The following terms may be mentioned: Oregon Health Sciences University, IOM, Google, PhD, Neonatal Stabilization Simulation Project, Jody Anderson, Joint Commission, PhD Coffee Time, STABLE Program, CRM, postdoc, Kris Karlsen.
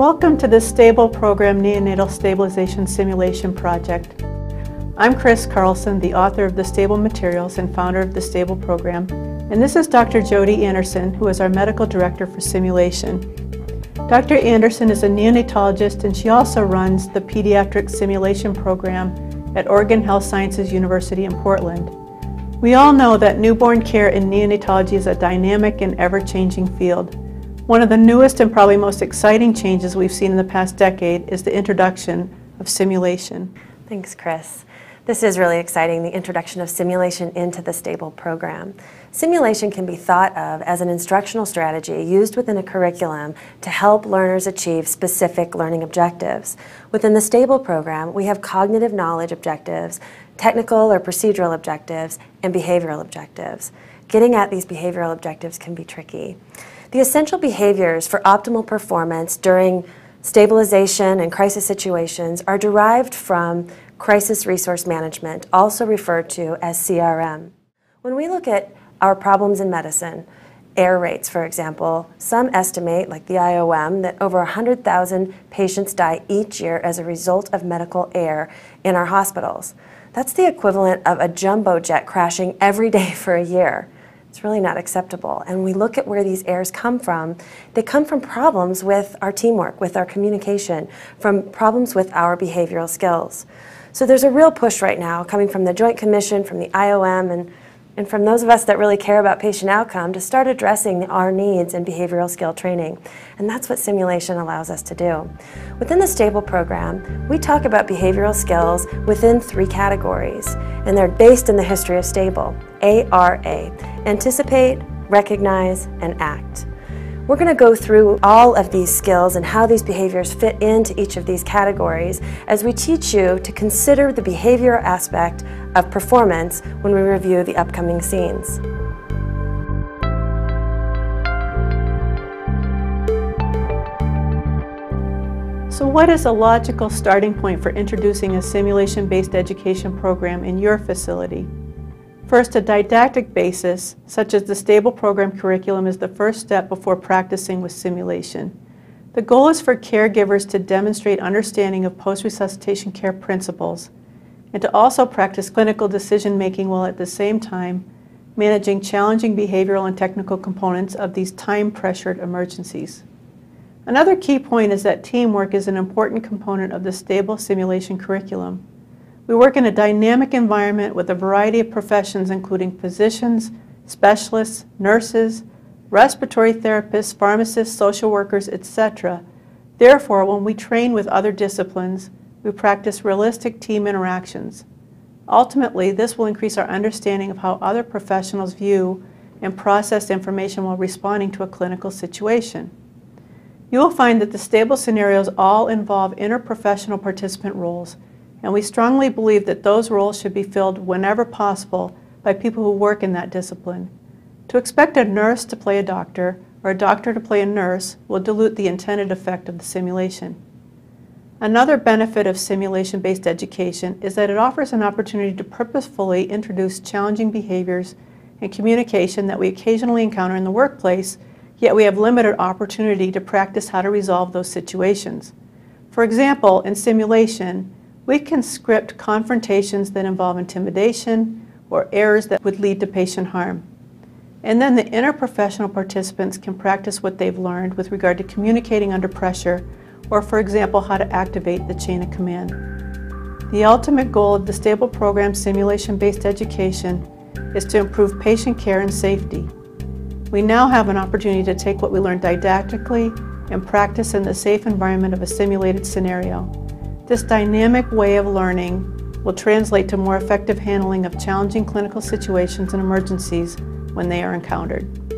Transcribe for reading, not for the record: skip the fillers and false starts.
Welcome to the STABLE Program Neonatal Stabilization Simulation Project. I'm Kris Karlsen, the author of the STABLE materials and founder of the STABLE Program, and this is Dr. Jody Anderson, who is our Medical Director for Simulation. Dr. Anderson is a neonatologist, and she also runs the Pediatric Simulation Program at Oregon Health Sciences University in Portland. We all know that newborn care in neonatology is a dynamic and ever-changing field. One of the newest and probably most exciting changes we've seen in the past decade is the introduction of simulation. Thanks, Kris. This is really exciting, the introduction of simulation into the STABLE program. Simulation can be thought of as an instructional strategy used within a curriculum to help learners achieve specific learning objectives. Within the STABLE program, we have cognitive knowledge objectives, technical or procedural objectives, and behavioral objectives. Getting at these behavioral objectives can be tricky. The essential behaviors for optimal performance during stabilization and crisis situations are derived from crisis resource management, also referred to as CRM. When we look at our problems in medicine, error rates, for example, some estimate, like the IOM, that over 100,000 patients die each year as a result of medical error in our hospitals. That's the equivalent of a jumbo jet crashing every day for a year. It's really not acceptable. And we look at where these errors come from. They come from problems with our teamwork, with our communication, from problems with our behavioral skills. So there's a real push right now coming from the Joint Commission, from the IOM, and from those of us that really care about patient outcome to start addressing our needs in behavioral skill training. And that's what simulation allows us to do. Within the STABLE program, we talk about behavioral skills within three categories, and they're based in the history of STABLE. ARA, anticipate, recognize, and act. We're going to go through all of these skills and how these behaviors fit into each of these categories as we teach you to consider the behavioral aspect of performance when we review the upcoming scenes. So what is a logical starting point for introducing a simulation-based education program in your facility? First, a didactic basis, such as the STABLE program curriculum, is the first step before practicing with simulation. The goal is for caregivers to demonstrate understanding of post-resuscitation care principles and to also practice clinical decision-making while at the same time managing challenging behavioral and technical components of these time-pressured emergencies. Another key point is that teamwork is an important component of the STABLE simulation curriculum. We work in a dynamic environment with a variety of professions, including physicians, specialists, nurses, respiratory therapists, pharmacists, social workers, etc. Therefore, when we train with other disciplines, we practice realistic team interactions. Ultimately, this will increase our understanding of how other professionals view and process information while responding to a clinical situation. You will find that the STABLE scenarios all involve interprofessional participant roles, and we strongly believe that those roles should be filled whenever possible by people who work in that discipline. To expect a nurse to play a doctor or a doctor to play a nurse will dilute the intended effect of the simulation. Another benefit of simulation-based education is that it offers an opportunity to purposefully introduce challenging behaviors and communication that we occasionally encounter in the workplace, yet we have limited opportunity to practice how to resolve those situations. For example, in simulation, we can script confrontations that involve intimidation or errors that would lead to patient harm. And then the interprofessional participants can practice what they've learned with regard to communicating under pressure or, for example, how to activate the chain of command. The ultimate goal of the STABLE program simulation-based education is to improve patient care and safety. We now have an opportunity to take what we learned didactically and practice in the safe environment of a simulated scenario. This dynamic way of learning will translate to more effective handling of challenging clinical situations and emergencies when they are encountered.